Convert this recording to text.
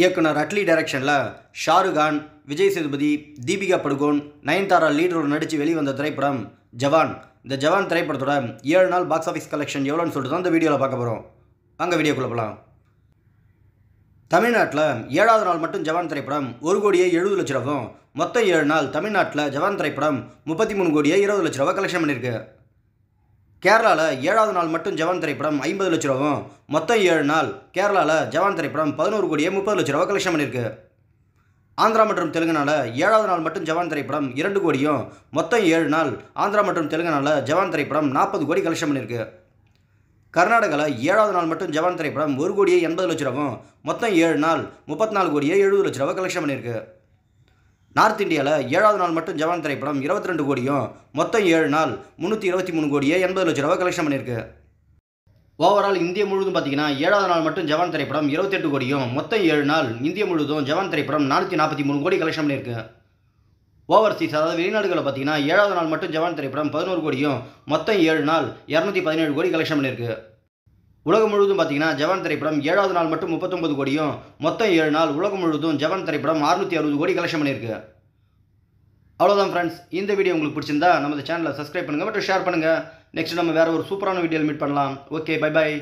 இயக்குனர் அட்லி டைரக்ஷனில் ஷாருக் கான், விஜய் சேதுபதி, தீபிகா படுகோன், நயன்தாரா லீடரோடு நடித்து வெளிவந்த திரைப்படம் ஜவான். இந்த ஜவான் திரைப்படத்தோட 7 நாள் பாக்ஸ் ஆஃபீஸ் கலெக்ஷன் எவ்வளோன்னு சொல்லிட்டு தான் இந்த வீடியோவில் பார்க்க போகிறோம். அங்கே வீடியோக்குள்ளே போகலாம். தமிழ்நாட்டில் 7வது நாள் மட்டும் ஜவான் திரைப்படம் 1,70,00,000 ரூபாவும், மொத்தம் 7 நாள் தமிழ்நாட்டில் ஜவான் திரைப்படம் 33,20,00,000 ரூபா கலெக்ஷன் பண்ணியிருக்கு. கேரளாவில் 7வது நாள் மட்டும் ஜவான் திரைப்படம் 50,00,000 ரூபாவும், மொத்தம் 7 நாள் கேரளாவில் ஜவான் திரைப்படம் 11,30,00,000 ரூபா கலெக்ஷன் பண்ணியிருக்கு. ஆந்திரா மற்றும் தெலுங்கானாவில் 7வது நாள் மட்டும் ஜவான் திரைப்படம் 2,00,00,000 ரூபாயும், மொத்தம் 7 நாள் ஆந்திரா மற்றும் தெலுங்கானாவில் ஜவான் திரைப்படம் 40,00,00,000 ரூபா கலெக்ஷன் பண்ணியிருக்கு. கர்நாடகாவில் 7வது நாள் மட்டும் ஜவான் திரைப்படம் 1,80,00,000 ரூபாவும், மொத்தம் 7 நாள் 34,70,00,000 ரூபா கலெக்ஷன் பண்ணியிருக்கு. நார்த் இந்தியாவில் 7வது நாள் மட்டும் ஜவான் திரைப்படம் 22,00,00,000 ரூபாயும், மொத்தம் 7 நாள் 323,80,00,000 ரூபா கலெக்ஷன் பண்ணியிருக்கு. ஓவரால் இந்தியா முழுவதும் பார்த்தீங்கன்னா 7வது நாள் மட்டும் ஜவான் திரைப்படம் 28,00,00,000 ரூபாயும், மொத்தம் 7 நாள் இந்தியா முழுவதும் ஜவான் திரைப்படம் 443 கோடி கலெக்ஷன் பண்ணியிருக்கு. ஓவர்சீஸ் அதாவது வெளிநாடுகளில் பார்த்தீங்கன்னா 7வது நாள் மட்டும் ஜவான் திரைப்படம் 11 கோடியும், மொத்தம் 7 நாள் 217 கோடி கலெக்ஷன் பண்ணியிருக்கு. உலகம் முழுவதும் பார்த்தீங்கன்னா ஜவான் திரைப்படம் 7வது நாள் மட்டும் 39 கோடியும், மொத்தம் 7 நாள் உலகம் முழுவதும் ஜவான் திரைப்படம் 660 கோடி கலெக்ஷன் பண்ணியிருக்கு. அவ்வளோதான் ஃப்ரெண்ட்ஸ், இந்த வீடியோ உங்களுக்கு பிடிச்சிருந்தா நமது சேனலை சப்ஸ்கிரைப் பண்ணுங்கள் மற்றும் ஷேர் பண்ணுங்கள். நெக்ஸ்ட் நம்ம வேறு ஒரு சூப்பரான வீடியோவில் மீட் பண்ணலாம். ஓகே, பை பாய்.